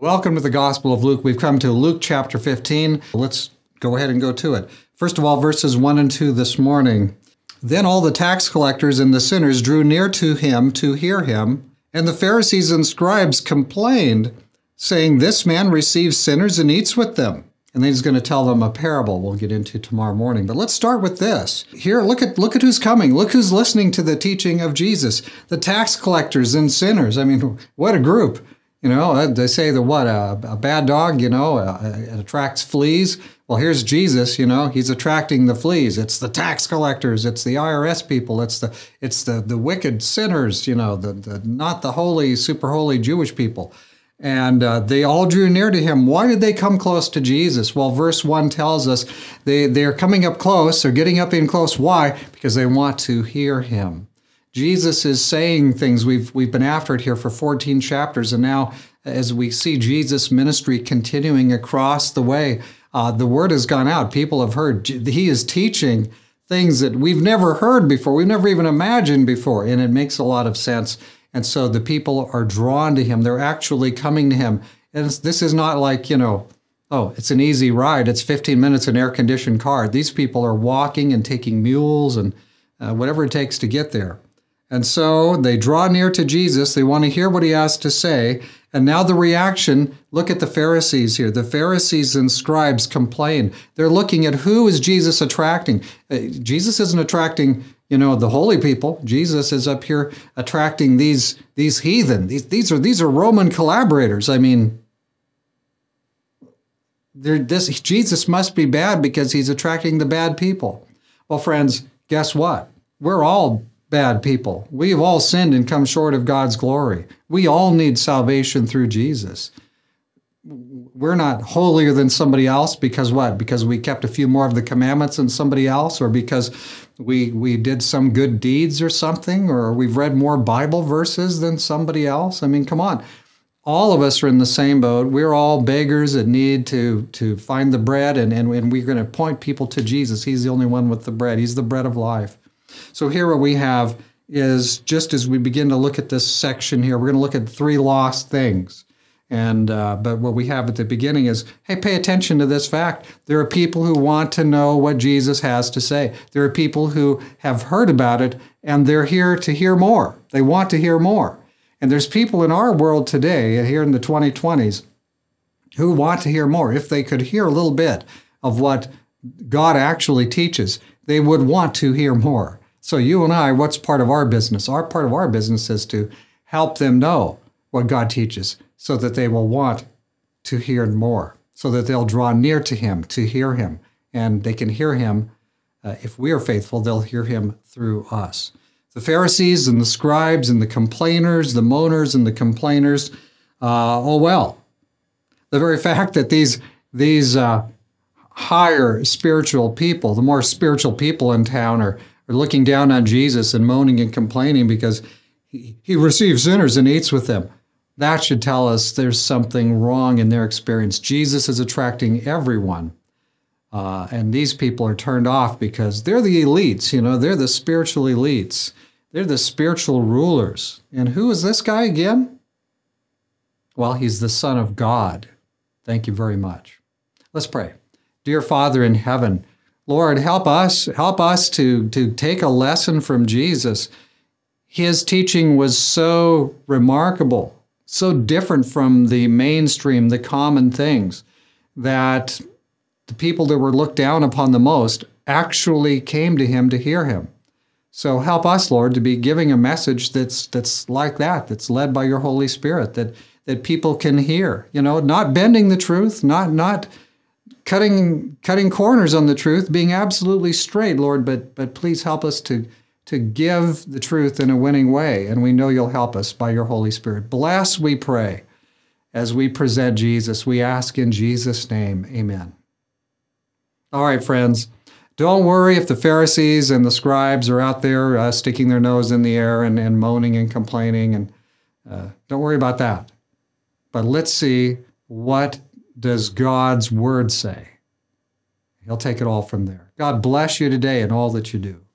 Welcome to the Gospel of Luke. We've come to Luke chapter 15. Let's go ahead and go to it. First of all, verses 1 and 2 this morning. Then all the tax collectors and the sinners drew near to him to hear him, and the Pharisees and scribes complained, saying, "This man receives sinners and eats with them." And then he's going to tell them a parable we'll get into tomorrow morning. But let's start with this. Here, look at who's coming. Look who's listening to the teaching of Jesus. The tax collectors and sinners. I mean, what a group. You know, they say that a bad dog, you know, it attracts fleas. Well, here's Jesus, you know, he's attracting the fleas. It's the tax collectors, it's the IRS people, it's the wicked sinners, you know, the not the holy, super holy Jewish people. And they all drew near to him. Why did they come close to Jesus? Well, verse 1 tells us they're coming up close, they're getting up in close. Why? Because they want to hear him. Jesus is saying things. We've been after it here for 14 chapters, and now as we see Jesus' ministry continuing across the way, the word has gone out. People have heard. He is teaching things that we've never heard before, we've never even imagined before, and it makes a lot of sense. And so the people are drawn to him. They're actually coming to him. And this is not like, you know, oh, it's an easy ride. It's 15 minutes in an air-conditioned car. These people are walking and taking mules and whatever it takes to get there. And so they draw near to Jesus. They want to hear what he has to say. And now the reaction, look at the Pharisees here. The Pharisees and scribes complain. They're looking at who is Jesus attracting. Jesus isn't attracting, you know, the holy people. Jesus is up here attracting these heathen. These are Roman collaborators. I mean, Jesus must be bad because he's attracting the bad people. Well, friends, guess what? We're all bad people. We've all sinned and come short of God's glory. We all need salvation through Jesus. We're not holier than somebody else because what? Because we kept a few more of the commandments than somebody else, or because we did some good deeds or something, or we've read more Bible verses than somebody else. I mean, come on. All of us are in the same boat. We're all beggars that need to find the bread, and we're going to point people to Jesus. He's the only one with the bread. He's the bread of life. So here what we have is, just as we begin to look at this section here, we're going to look at three lost things. And but what we have at the beginning is, hey, pay attention to this fact. There are people who want to know what Jesus has to say. There are people who have heard about it, and they're here to hear more. They want to hear more. And there's people in our world today, here in the 2020s, who want to hear more. If they could hear a little bit of what God actually teaches, they would want to hear more. So you and I, what's part of our business? Our part of our business is to help them know what God teaches, so that they will want to hear more, so that they'll draw near to him to hear him. And they can hear him, if we are faithful, they'll hear him through us. The Pharisees and the scribes and the complainers, the moaners and the complainers, oh well. The very fact that these higher spiritual people, the more spiritual people in town are looking down on Jesus and moaning and complaining because he receives sinners and eats with them. That should tell us there's something wrong in their experience. Jesus is attracting everyone. And these people are turned off because they're the elites, you know, they're the spiritual elites. They're the spiritual rulers. And who is this guy again? Well, he's the Son of God. Thank you very much. Let's pray. Dear Father in heaven, Lord, help us to take a lesson from Jesus. His teaching was so remarkable, so different from the mainstream, the common things, that the people that were looked down upon the most actually came to him to hear him. So help us, Lord, to be giving a message that's like that, that's led by your Holy Spirit, that people can hear. You know, not bending the truth, not cutting corners on the truth, being absolutely straight, Lord, but please help us to give the truth in a winning way, and we know you'll help us by your Holy Spirit. Bless, we pray, as we present Jesus. We ask in Jesus' name, amen. All right, friends, don't worry if the Pharisees and the scribes are out there sticking their nose in the air and moaning and complaining, and don't worry about that. But let's see, what does God's word say? He'll take it all from there. God bless you today in all that you do.